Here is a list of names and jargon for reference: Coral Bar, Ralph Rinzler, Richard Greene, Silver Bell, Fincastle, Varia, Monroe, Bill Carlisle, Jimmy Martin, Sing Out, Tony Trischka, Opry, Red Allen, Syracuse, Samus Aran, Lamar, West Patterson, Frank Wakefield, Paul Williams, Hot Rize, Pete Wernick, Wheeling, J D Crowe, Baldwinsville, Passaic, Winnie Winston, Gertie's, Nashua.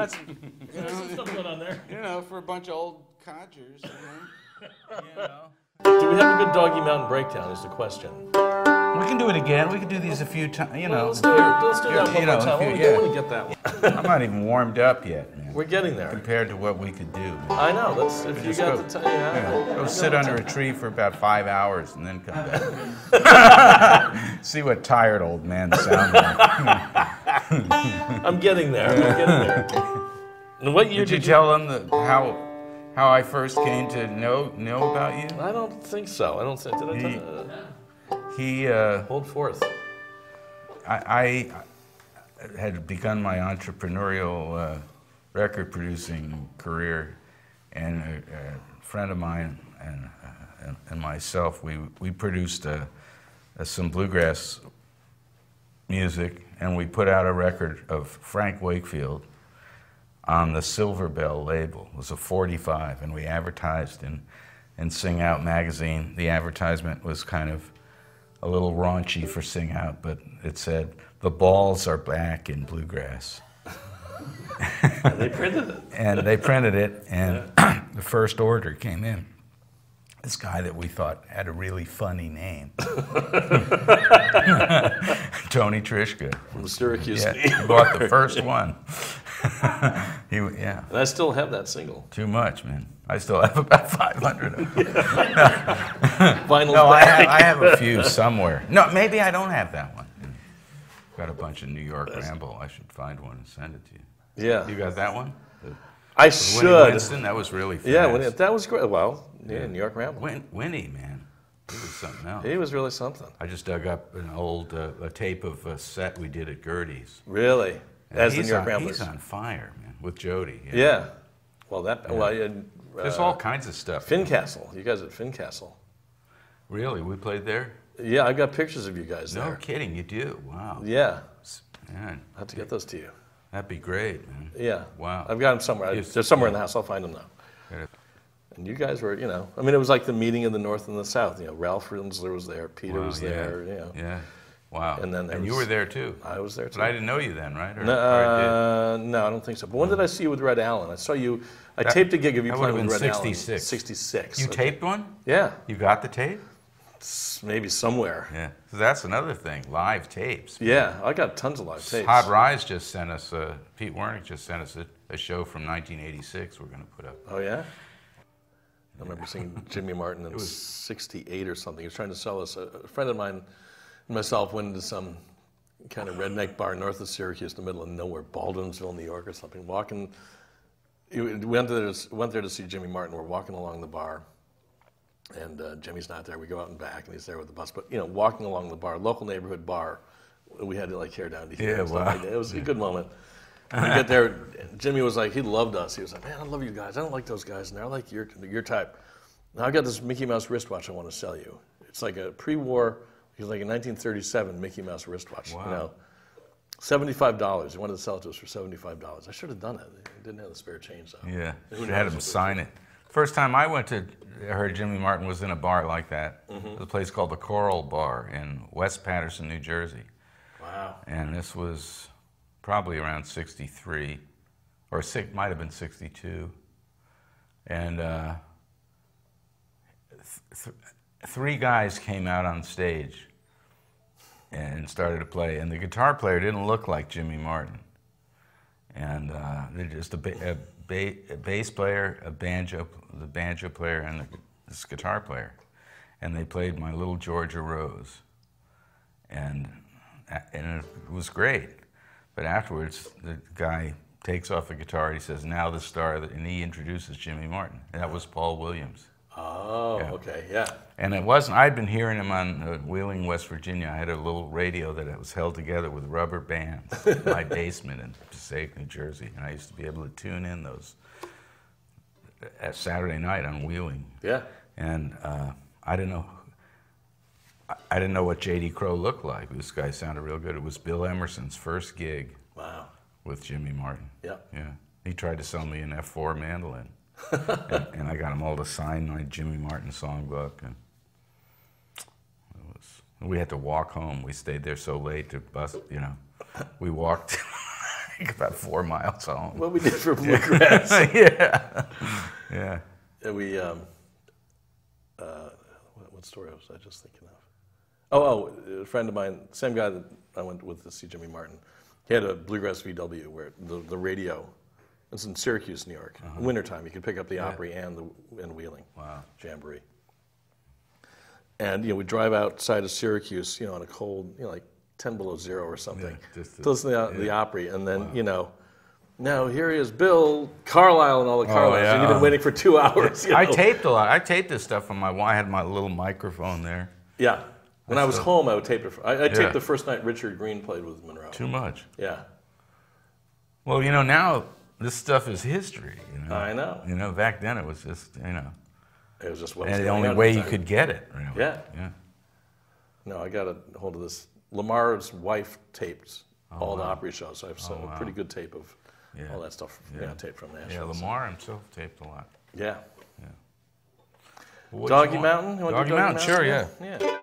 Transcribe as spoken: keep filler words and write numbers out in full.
That's, you know, some stuff going on there. You know, for a bunch of old codgers. You know? You know. Do we have a good Doggy Mountain breakdown is the question. We can do it again. We can do these a few times. You well, know, let's do, let's do that one you know, more time. Few, yeah. I want to get that one. I'm not even warmed up yet, man. We're getting there. Compared to what we could do. Man. I know. Let's if you got go, the time. Yeah, yeah, go sit under a tree for about five hours and then come back. See what tired old men sound like. I'm getting there. I'm getting there. And what year did, did you, you tell them the, how? How I first came to know know about you? I don't think so. I don't think. Did I tell you? He, uh, Hold forth. I, I had begun my entrepreneurial uh, record producing career, and a, a friend of mine and, and, and myself, we, we produced a, a, some bluegrass music, and we put out a record of Frank Wakefield on the Silver Bell label. It was a forty-five, and we advertised in, in Sing Out magazine. The advertisement was kind of a little raunchy for Sing Out, but it said, "The balls are back in bluegrass." And they printed it. And they printed it, and yeah. The first order came in. This guy that we thought had a really funny name. Tony Trischka. From Syracuse. Yeah, he bought the first one. he, yeah. And I still have that single. Too much, man. I still have about five hundred of them. Vinyl no, I have, I have a few somewhere. No, maybe I don't have that one. Got a bunch of New York Ramble. I should find one and send it to you. Yeah. You got that one? The, I should. Winnie Winston, that was really fast. Yeah, Winnie, that was great. Well, yeah, yeah. New York Ramble. Win, Winnie, man. He was something else. He was really something. I just dug up an old uh, a tape of a set we did at Gertie's. Really? And As the New York on, Ramblers. He's on fire, man, with Jody. Yeah. yeah. Well, that. Yeah. Well, uh, there's all kinds of stuff. Fincastle. You guys at Fincastle. Really? We played there? Yeah, I got pictures of you guys no there. No kidding, you do? Wow. Yeah. Man. I'll have to get those to you. That'd be great, man. Yeah. Wow. I've got them somewhere. I, they're somewhere yeah. in the house. I'll find them now. Yeah. And you guys were, you know, I mean, it was like the meeting of the North and the South. You know, Ralph Rinzler was there. Peter wow, was yeah. there. You know. Yeah. Wow. And, then and was, you were there, too. I was there, too. But I didn't know you then, right? Or, no, uh, or I no, I don't think so. But when did I see you with Red Allen? I saw you, I that, taped a gig of you playing with Red sixty-six. Allen. sixty-six. You okay. taped one? Yeah. You got the tape? It's maybe somewhere. Yeah. So that's another thing, live tapes. Man. Yeah, I got tons of live tapes. Hot Rize just sent us, uh, Pete Wernick just sent us a, a show from nineteen eighty-six we're going to put up. Oh, yeah? I remember seeing Jimmy Martin in was, sixty-eight or something. He was trying to sell us, a, a friend of mine, myself went into some kind of redneck bar north of Syracuse, in the middle of nowhere, Baldwinsville, New York, or something. Walking, we went there to, went there to see Jimmy Martin. We're walking along the bar, and uh, Jimmy's not there. We go out and back, and he's there with the bus. But you know, walking along the bar, local neighborhood bar, we had to like hair down to here. Yeah, and stuff wow. like that. It was a good moment. We get there, Jimmy was like, he loved us. He was like, "Man, I love you guys. I don't like those guys, and I like your your type. Now I got this Mickey Mouse wristwatch I want to sell you. It's like a pre-war." He was like a nineteen thirty-seven Mickey Mouse wristwatch. Wow. You know, seventy-five dollars. He wanted to sell it to us for seventy-five dollars. I should have done it. I didn't have the spare change, though. Yeah, should have had him sign it. First time I went to, I heard Jimmy Martin was in a bar like that. Mm-hmm. It was a place called the Coral Bar in West Patterson, New Jersey. Wow. And this was probably around sixty-three, or six, might have been sixty-two. And uh, th th three guys came out on stage and started to play, and the guitar player didn't look like Jimmy Martin, and uh, they're just a, ba a, ba a bass player, a banjo, the banjo player, and the, this guitar player, and they played "My Little Georgia Rose," and and it was great. But afterwards, the guy takes off the guitar. He says, "Now the star," and he introduces Jimmy Martin. And that was Paul Williams. Oh, yeah. Okay, yeah. And it wasn't, I'd been hearing him on uh, Wheeling, West Virginia. I had a little radio that was held together with rubber bands in my basement in Passaic, New Jersey. And I used to be able to tune in those at Saturday night on Wheeling. Yeah. And uh, I didn't know, I, I didn't know what J D Crowe looked like. This guy sounded real good. It was Bill Emerson's first gig. Wow. With Jimmy Martin. Yeah. Yeah. He tried to sell me an F four mandolin. and, and I got them all to sign my Jimmy Martin songbook, and it was, we had to walk home. We stayed there so late to bus, you know. We walked like about four miles home. Well, we did for bluegrass. Yeah. Yeah. And we, um, uh, what, what story was I just thinking of? Oh, oh, a friend of mine, same guy that I went with to see Jimmy Martin, he had a bluegrass V W where the, the radio, it's in Syracuse, New York, uh-huh. wintertime, you could pick up the yeah. Opry and the and Wheeling wow. Jamboree. And, you know, we drive outside of Syracuse, you know, on a cold, you know, like ten below zero or something, yeah, just to, to listen to the, yeah. the Opry, and then, wow. you know, now here is Bill Carlisle and all the Carlisles, oh, yeah. and you've been waiting for two hours. Yeah. You know? I taped a lot. I taped this stuff on my, I had my little microphone there. Yeah. When That's I was the, home, I would tape it. For, I, I taped yeah. the first night Richard Greene played with Monroe. Too much. Yeah. Well, you know, now this stuff is history. You know? I know. You know, back then it was just, you know. It was just what and was the only way the you could get it. Really. Yeah. Yeah. No, I got a hold of this. Lamar's wife taped oh, all wow. the Opry shows, so I have some oh, wow. pretty good tape of yeah. all that stuff yeah. you know, taped from Nashua. Yeah, Lamar so. himself taped a lot. Yeah. Yeah. Well, Doggy Mountain? You want Doggy, Doggy Mountain? Mountain? Sure, yeah. Yeah.